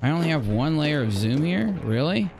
I only have one layer of zoom here? Really?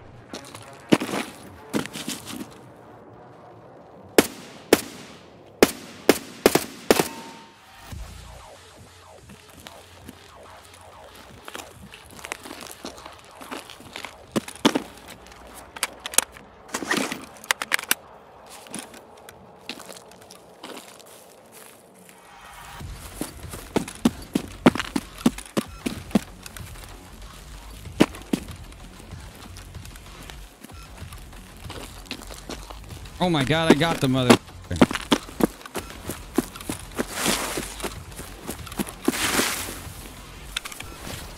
Oh my god, I got the motherfucker.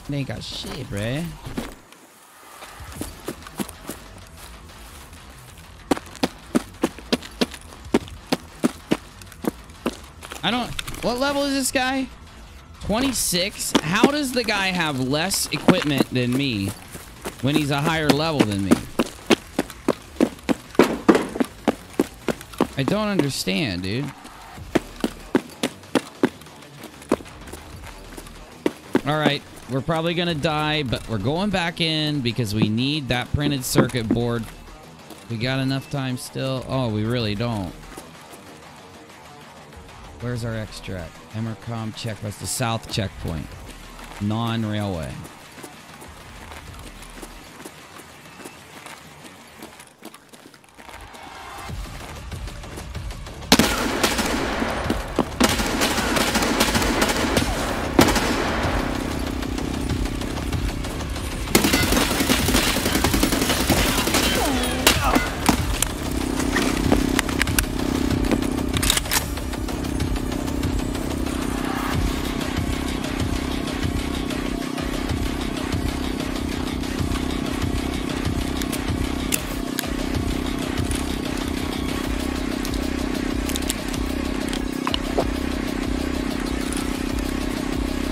They ain't got shit, bruh. I don't... What level is this guy? 26? How does the guy have less equipment than me when he's a higher level than me? I don't understand, dude. Alright, we're probably gonna die, but we're going back in because we need that printed circuit board. We got enough time still? Oh, we really don't. Where's our extract? Emercom check. That's the south checkpoint. Non-railway.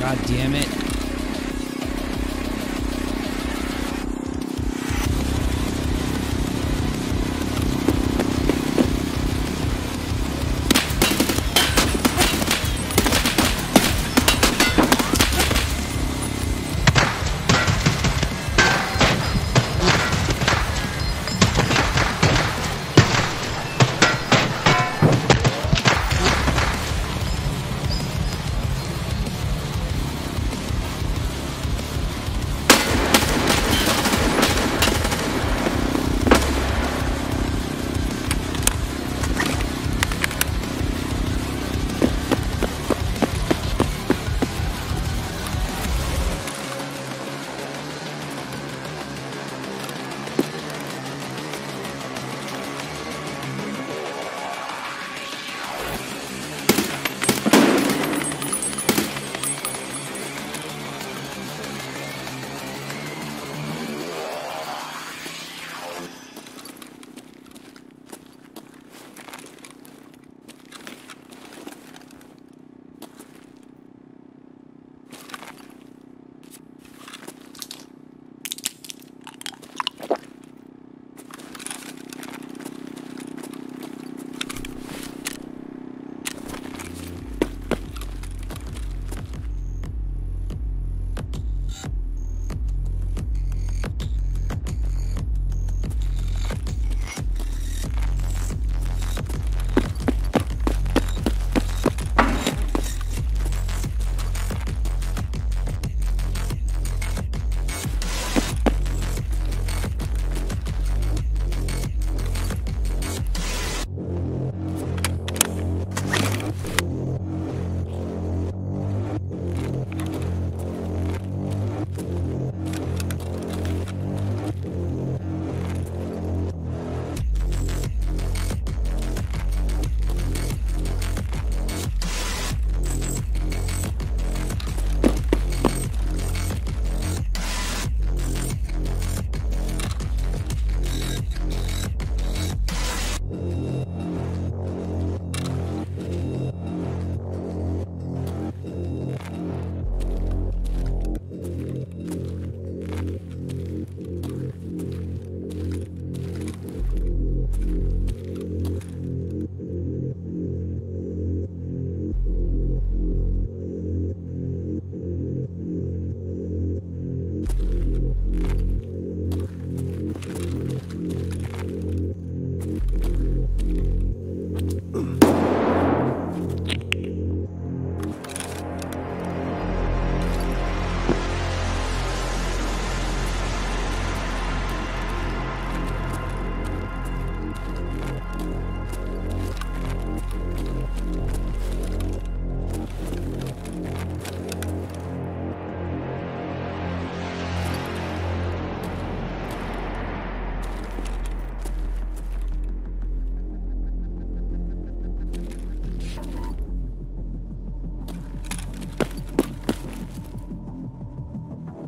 God damn it.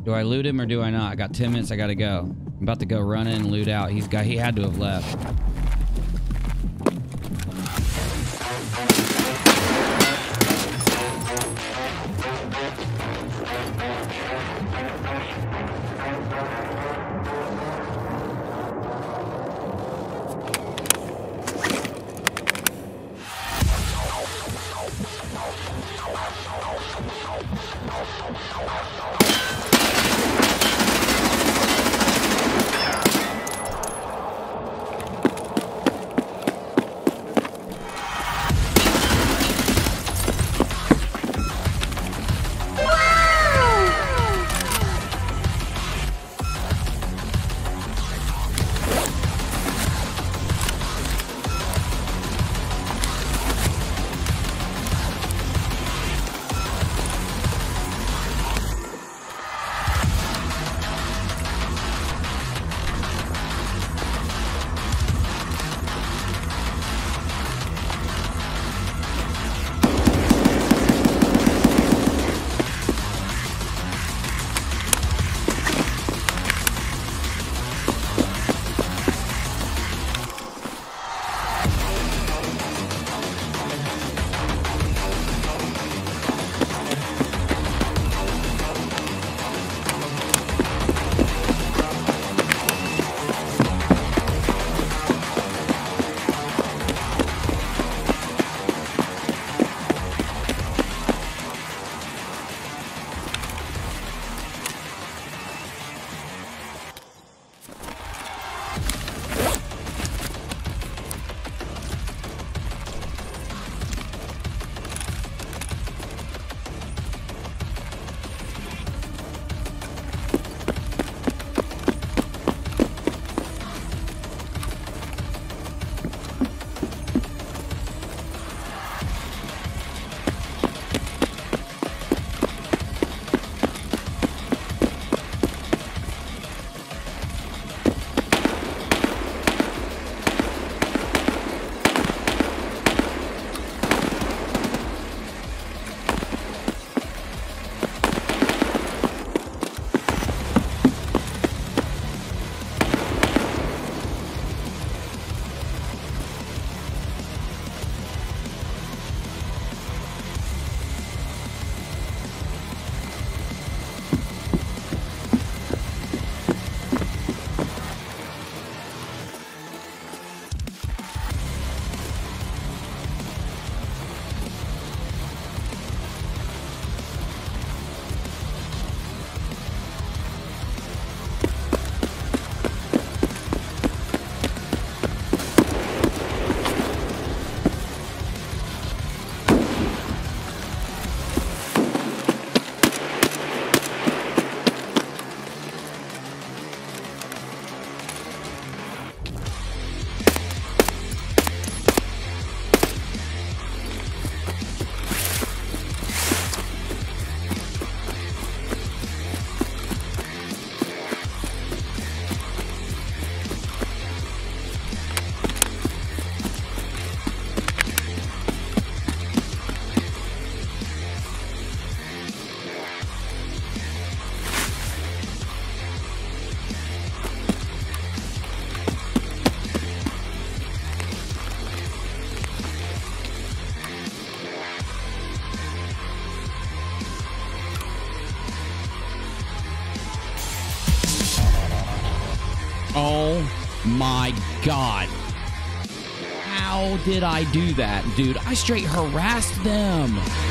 Do I loot him or do I not? I got 10 minutes. I gotta go. I'm about to go run in and loot out. He had to have left. Oh my God. How did I do that, dude? I straight harassed them.